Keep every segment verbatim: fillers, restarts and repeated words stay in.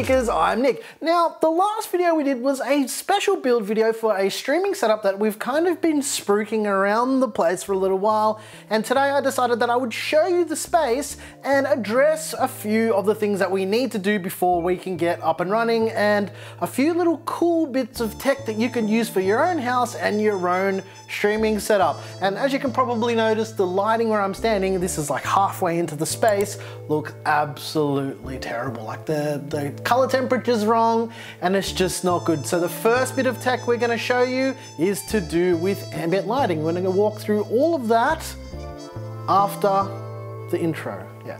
Geekers, I'm Nick. Now, the last video we did was a special build video for a streaming setup that we've kind of been spooking around the place for a little while, and today I decided that I would show you the space and address a few of the things that we need to do before we can get up and running, and a few little cool bits of tech that you can use for your own house and your own streaming setup. And as you can probably notice, the lighting where I'm standing, this is like halfway into the space, looks absolutely terrible. Like the, the color temperature's wrong and it's just not good. So the first bit of tech we're gonna show you is to do with ambient lighting. We're gonna walk through all of that after the intro, yeah.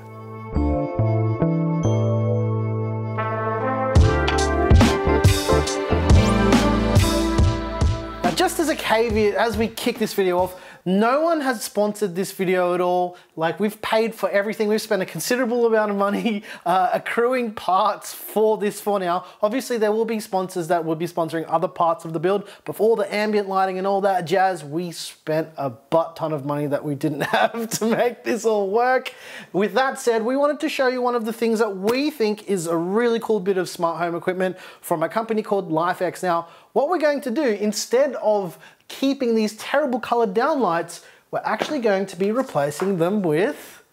Now just as a caveat, as we kick this video off, no one has sponsored this video at all. Like, we've paid for everything. We've spent a considerable amount of money uh, accruing parts for this for now. Obviously there will be sponsors that will be sponsoring other parts of the build, but for all the ambient lighting and all that jazz, we spent a butt ton of money that we didn't have to make this all work. With that said, we wanted to show you one of the things that we think is a really cool bit of smart home equipment from a company called L I F X. Now, what we're going to do, instead of keeping these terrible colored downlights, we're actually going to be replacing them with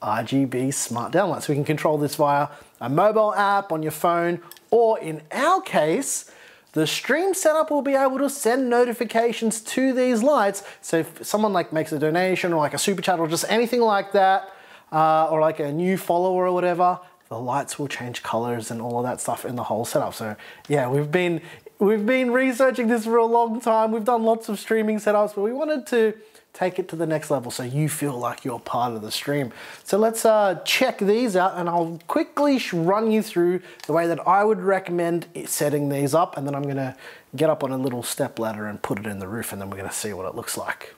R G B smart downlights. We can control this via a mobile app on your phone, or in our case, the stream setup will be able to send notifications to these lights. So if someone like makes a donation or like a super chat or just anything like that, uh, or like a new follower or whatever, the lights will change colors and all of that stuff in the whole setup. So yeah, we've been We've been researching this for a long time. We've done lots of streaming setups, but we wanted to take it to the next level so you feel like you're part of the stream. So let's uh, check these out, and I'll quickly run you through the way that I would recommend setting these up, and then I'm gonna get up on a little step ladder and put it in the roof, and then we're gonna see what it looks like.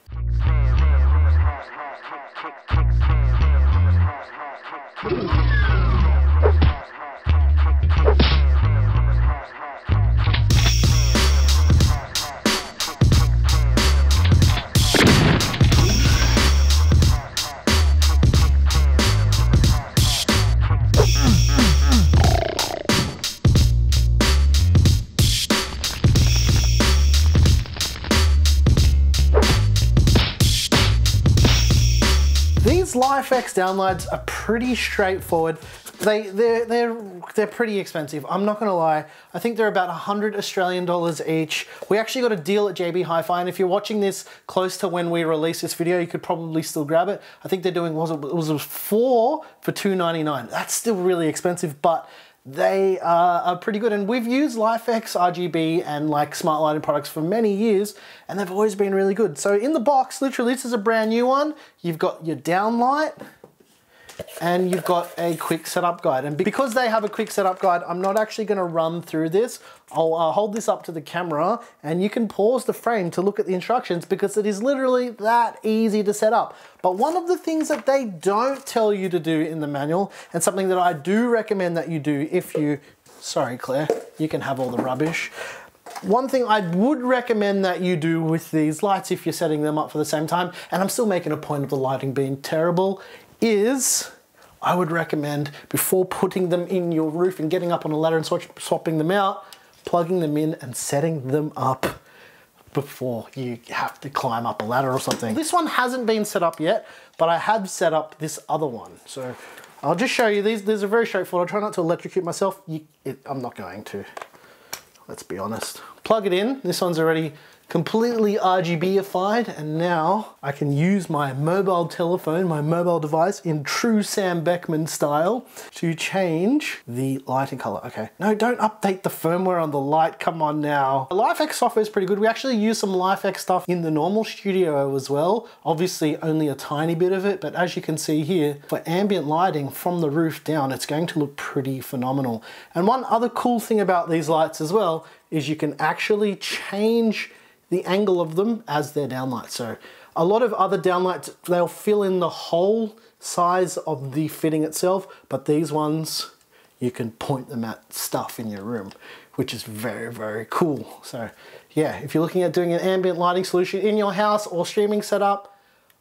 L I F X downlights are pretty straightforward. They, they're, they're, they're pretty expensive, I'm not gonna lie. I think they're about one hundred Australian dollars each. We actually got a deal at J B Hi-Fi, and if you're watching this close to when we release this video, you could probably still grab it. I think they're doing, was it, it was four for two ninety-nine. That's still really expensive, but they uh, are pretty good. And we've used L I F X R G B and like smart lighting products for many years, and they've always been really good. So in the box, literally, this is a brand new one. You've got your downlight, and you've got a quick setup guide. And because they have a quick setup guide, I'm not actually gonna run through this. I'll uh, hold this up to the camera, and you can pause the frame to look at the instructions, because it is literally that easy to set up. But one of the things that they don't tell you to do in the manual, and something that I do recommend that you do if you, sorry Claire, you can have all the rubbish. One thing I would recommend that you do with these lights, if you're setting them up for the same time, and I'm still making a point of the lighting being terrible, is I would recommend, before putting them in your roof and getting up on a ladder and swatch, swapping them out, plugging them in and setting them up before you have to climb up a ladder or something. This one hasn't been set up yet, but I have set up this other one. So I'll just show you these. These are very straightforward. I'll try not to electrocute myself. You, it, I'm not going to, let's be honest. Plug it in. This one's already completely R G B-ified, and now I can use my mobile telephone, my mobile device, in true Sam Beckman style to change the lighting color. Okay, no, don't update the firmware on the light, come on now. The L I F X software is pretty good. We actually use some L I F X stuff in the normal studio as well. Obviously only a tiny bit of it, but as you can see here, for ambient lighting from the roof down, it's going to look pretty phenomenal. And one other cool thing about these lights as well is you can actually change the angle of them as their downlight. So a lot of other downlights, they'll fill in the whole size of the fitting itself, but these ones, you can point them at stuff in your room, which is very, very cool. So yeah, if you're looking at doing an ambient lighting solution in your house or streaming setup,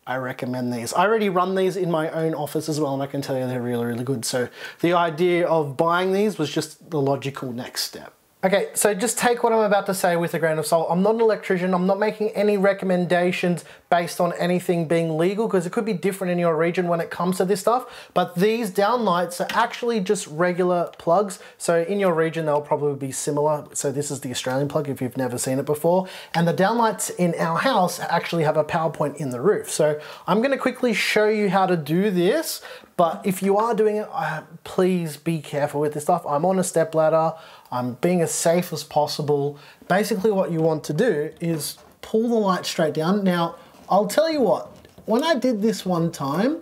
I recommend these. I already run these in my own office as well, and I can tell you they're really, really good. So the idea of buying these was just the logical next step. Okay, so just take what I'm about to say with a grain of salt. I'm not an electrician. I'm not making any recommendations based on anything being legal, because it could be different in your region when it comes to this stuff. But these downlights are actually just regular plugs. So in your region, they'll probably be similar. So this is the Australian plug if you've never seen it before. And the downlights in our house actually have a power point in the roof. So I'm gonna quickly show you how to do this. But if you are doing it, uh, please be careful with this stuff. I'm on a step ladder. I'm being as safe as possible. Basically what you want to do is pull the light straight down. Now, I'll tell you what, when I did this one time,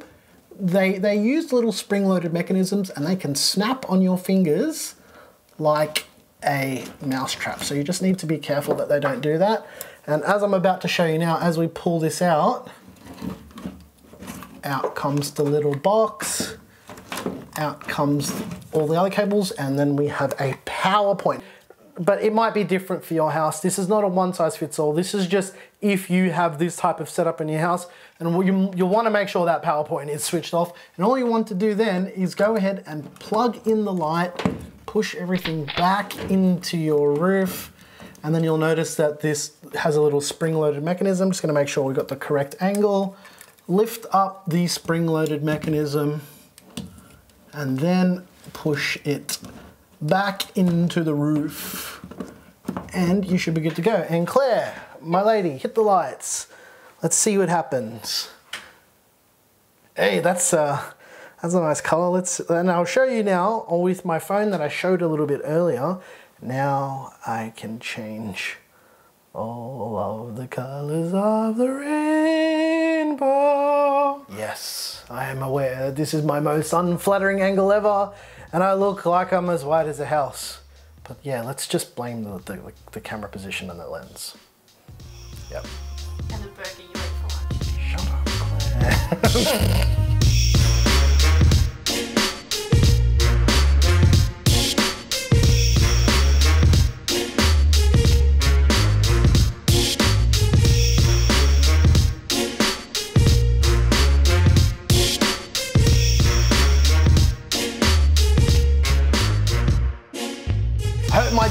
they, they used little spring-loaded mechanisms and they can snap on your fingers like a mousetrap. So you just need to be careful that they don't do that. And as I'm about to show you now, as we pull this out, out comes the little box, out comes all the other cables, and then we have a power point. But it might be different for your house. This is not a one size fits all. This is just if you have this type of setup in your house, and you, you'll want to make sure that power point is switched off. And all you want to do then is go ahead and plug in the light, push everything back into your roof, and then you'll notice that this has a little spring-loaded mechanism. Just going to make sure we got the correct angle. Lift up the spring-loaded mechanism and then push it back into the roof and you should be good to go. And Claire, my lady, hit the lights. Let's see what happens. Hey, that's uh, that's a nice color. Let's, and I'll show you now with my phone that I showed a little bit earlier. Now I can change all of the colors of the rainbow. Yes, I am aware that this is my most unflattering angle ever, and I look like I'm as white as a house. But yeah, let's just blame the, the, the camera position and the lens. Yep. And the burger you ate for lunch. Shut up, Claire.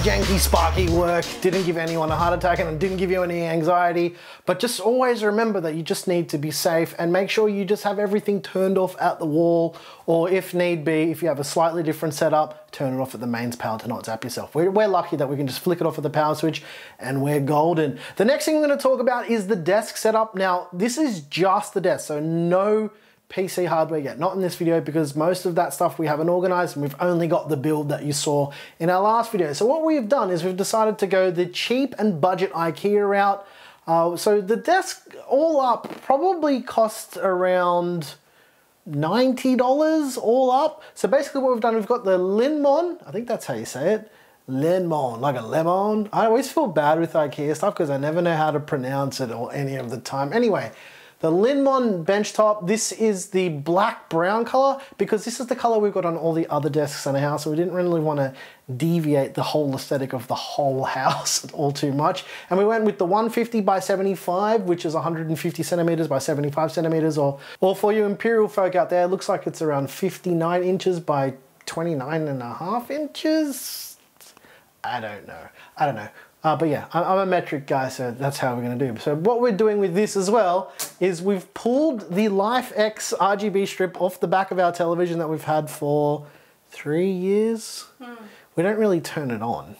Janky sparky work didn't give anyone a heart attack and didn't give you any anxiety, but just always remember that you just need to be safe and make sure you just have everything turned off at the wall, or if need be, if you have a slightly different setup, turn it off at the mains power to not zap yourself. We're, we're lucky that we can just flick it off at the power switch and we're golden. The next thing I'm going to talk about is the desk setup. Now this is just the desk, so no P C hardware yet, not in this video, because most of that stuff we haven't organized and we've only got the build that you saw in our last video. So what we've done is we've decided to go the cheap and budget IKEA route. Uh, so the desk all up probably costs around ninety dollars all up. So basically what we've done, we've got the Linnmon, I think that's how you say it, Linnmon, like a lemon. I always feel bad with IKEA stuff because I never know how to pronounce it or any of the time. Anyway, the Linnmon benchtop, this is the black brown color because this is the color we've got on all the other desks in the house, so we didn't really want to deviate the whole aesthetic of the whole house all too much. And we went with the one fifty by seventy-five, which is one hundred fifty centimeters by seventy-five centimeters, or, or for you imperial folk out there, it looks like it's around fifty-nine inches by twenty-nine and a half inches. I don't know, I don't know. Uh, but yeah, I'm a metric guy, so that's how we're gonna do. So what we're doing with this as well is we've pulled the LIFX R G B strip off the back of our television that we've had for three years. Mm. We don't really turn it on,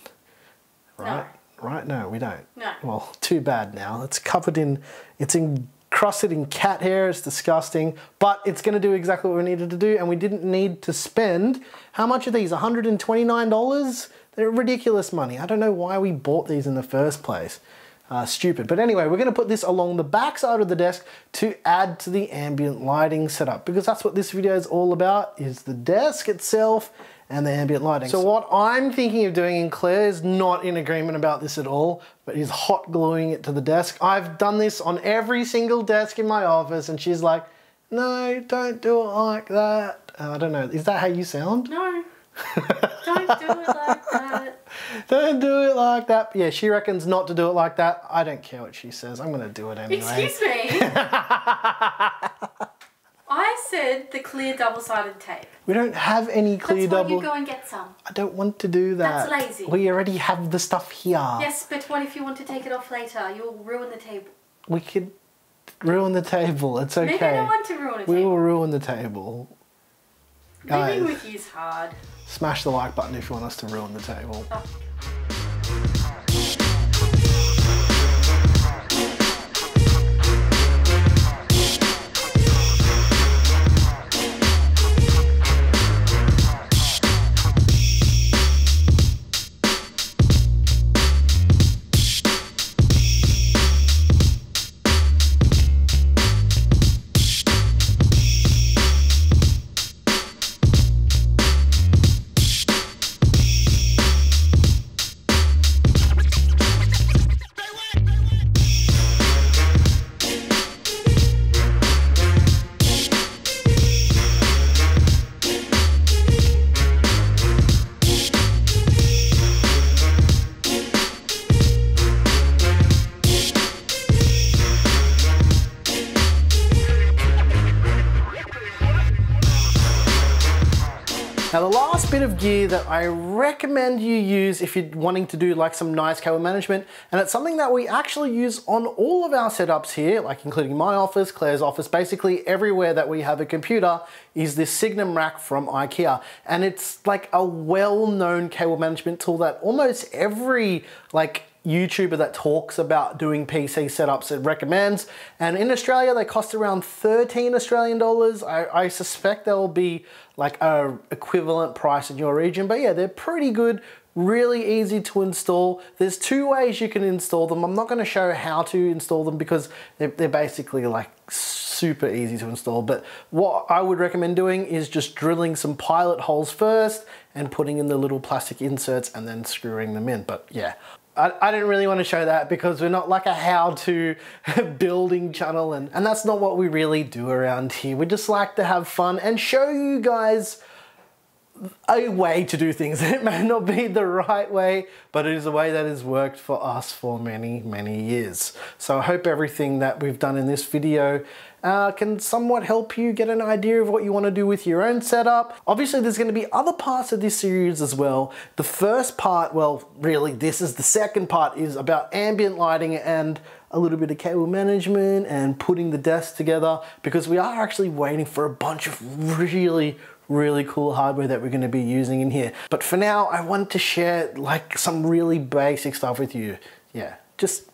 right? No. Right, no, we don't. No. Well, too bad now. It's covered in, it's in, crusted in cat hair, it's disgusting, but it's gonna do exactly what we needed to do, and we didn't need to spend, how much are these, one hundred twenty-nine dollars? They're ridiculous money. I don't know why we bought these in the first place. Uh, stupid. But anyway, we're gonna put this along the back side of the desk to add to the ambient lighting setup, because that's what this video is all about, is the desk itself and the ambient lighting. So what I'm thinking of doing, and Claire is not in agreement about this at all, but is hot gluing it to the desk. I've done this on every single desk in my office and she's like, no, don't do it like that. Uh, I don't know, is that how you sound? No, don't do it like that. Don't do it like that. Yeah, she reckons not to do it like that. I don't care what she says. I'm gonna do it anyway. Excuse me. I said the clear double-sided tape. We don't have any clear That's double. That's why you go and get some. I don't want to do that. That's lazy. We already have the stuff here. Yes, but what if you want to take it off later? You'll ruin the table. We could ruin the table. It's okay. Maybe I don't want to ruin the table. We will ruin the table. Living with you is hard. Smash the like button if you want us to ruin the table. Oh. Now the last bit of gear that I recommend you use if you're wanting to do like some nice cable management, and it's something that we actually use on all of our setups here, like including my office, Claire's office, basically everywhere that we have a computer, is this Signum rack from IKEA. And it's like a well-known cable management tool that almost every like YouTuber that talks about doing P C setups, it recommends. And in Australia, they cost around thirteen Australian dollars. I, I suspect there will be like a equivalent price in your region, but yeah, they're pretty good. Really easy to install. There's two ways you can install them. I'm not going to show how to install them because they're, they're basically like super easy to install. But what I would recommend doing is just drilling some pilot holes first and putting in the little plastic inserts and then screwing them in. But yeah. I, I didn't really want to show that because we're not like a how-to building channel, and, and that's not what we really do around here. We just like to have fun and show you guys a way to do things. It may not be the right way, but it is a way that has worked for us for many, many years. So I hope everything that we've done in this video Uh, can somewhat help you get an idea of what you want to do with your own setup. Obviously there's going to be other parts of this series as well. The first part, well really this is the second part, is about ambient lighting and a little bit of cable management and putting the desk together, because we are actually waiting for a bunch of really really cool hardware that we're going to be using in here. But for now I want to share like some really basic stuff with you. Yeah, just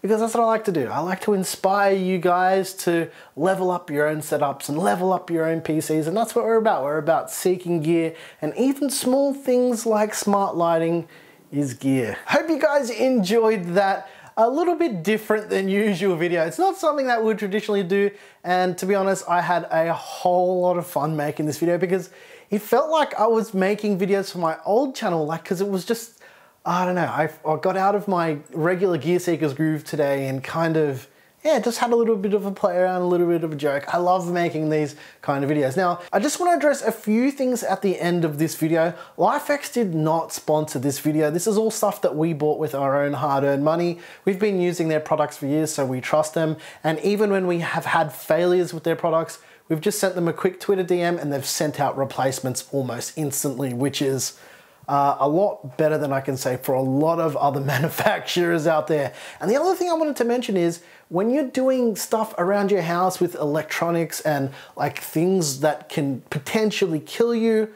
because that's what I like to do. I like to inspire you guys to level up your own setups and level up your own P Cs, and that's what we're about. We're about seeking gear, and even small things like smart lighting is gear. Hope you guys enjoyed that. A little bit different than usual video. It's not something that we would traditionally do, and to be honest, I had a whole lot of fun making this video because it felt like I was making videos for my old channel, like, because it was just, I don't know, I, I got out of my regular Gear Seekers groove today and kind of, yeah, just had a little bit of a play around, a little bit of a joke. I love making these kind of videos. Now, I just want to address a few things at the end of this video. L I F X did not sponsor this video. This is all stuff that we bought with our own hard-earned money. We've been using their products for years, so we trust them. And even when we have had failures with their products, we've just sent them a quick Twitter D M and they've sent out replacements almost instantly, which is Uh, a lot better than I can say for a lot of other manufacturers out there. And the other thing I wanted to mention is when you're doing stuff around your house with electronics and like things that can potentially kill you,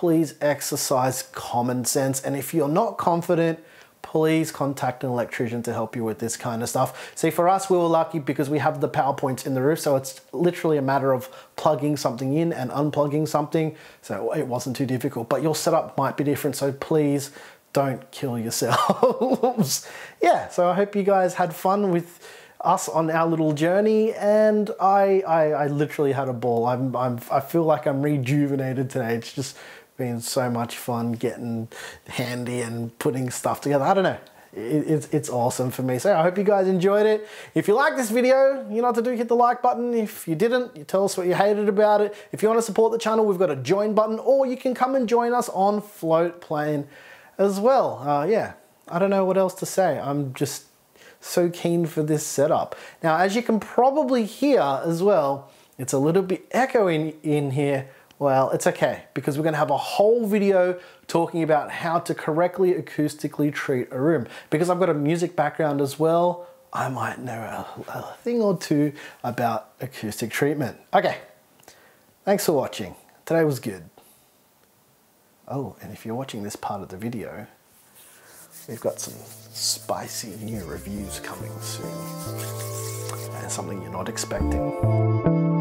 please exercise common sense. And if you're not confident, please contact an electrician to help you with this kind of stuff. See, for us, we were lucky because we have the power points in the roof, so it's literally a matter of plugging something in and unplugging something, so it wasn't too difficult. But your setup might be different, so please don't kill yourselves. Yeah, so I hope you guys had fun with us on our little journey, and I, I, I literally had a ball. I'm, I'm, I feel like I'm rejuvenated today. It's just been so much fun getting handy and putting stuff together. I don't know, it, it's, it's awesome for me. So I hope you guys enjoyed it. If you like this video, you know what to do, hit the like button. If you didn't, you tell us what you hated about it. If you want to support the channel, we've got a join button, or you can come and join us on Floatplane. as well. Uh, yeah, I don't know what else to say. I'm just so keen for this setup. Now, as you can probably hear as well, it's a little bit echoing in here. Well, it's okay, because we're gonna have a whole video talking about how to correctly acoustically treat a room. Because I've got a music background as well, I might know a, a thing or two about acoustic treatment. Okay, thanks for watching. Today was good. Oh, and if you're watching this part of the video, we've got some spicy new reviews coming soon. And something you're not expecting.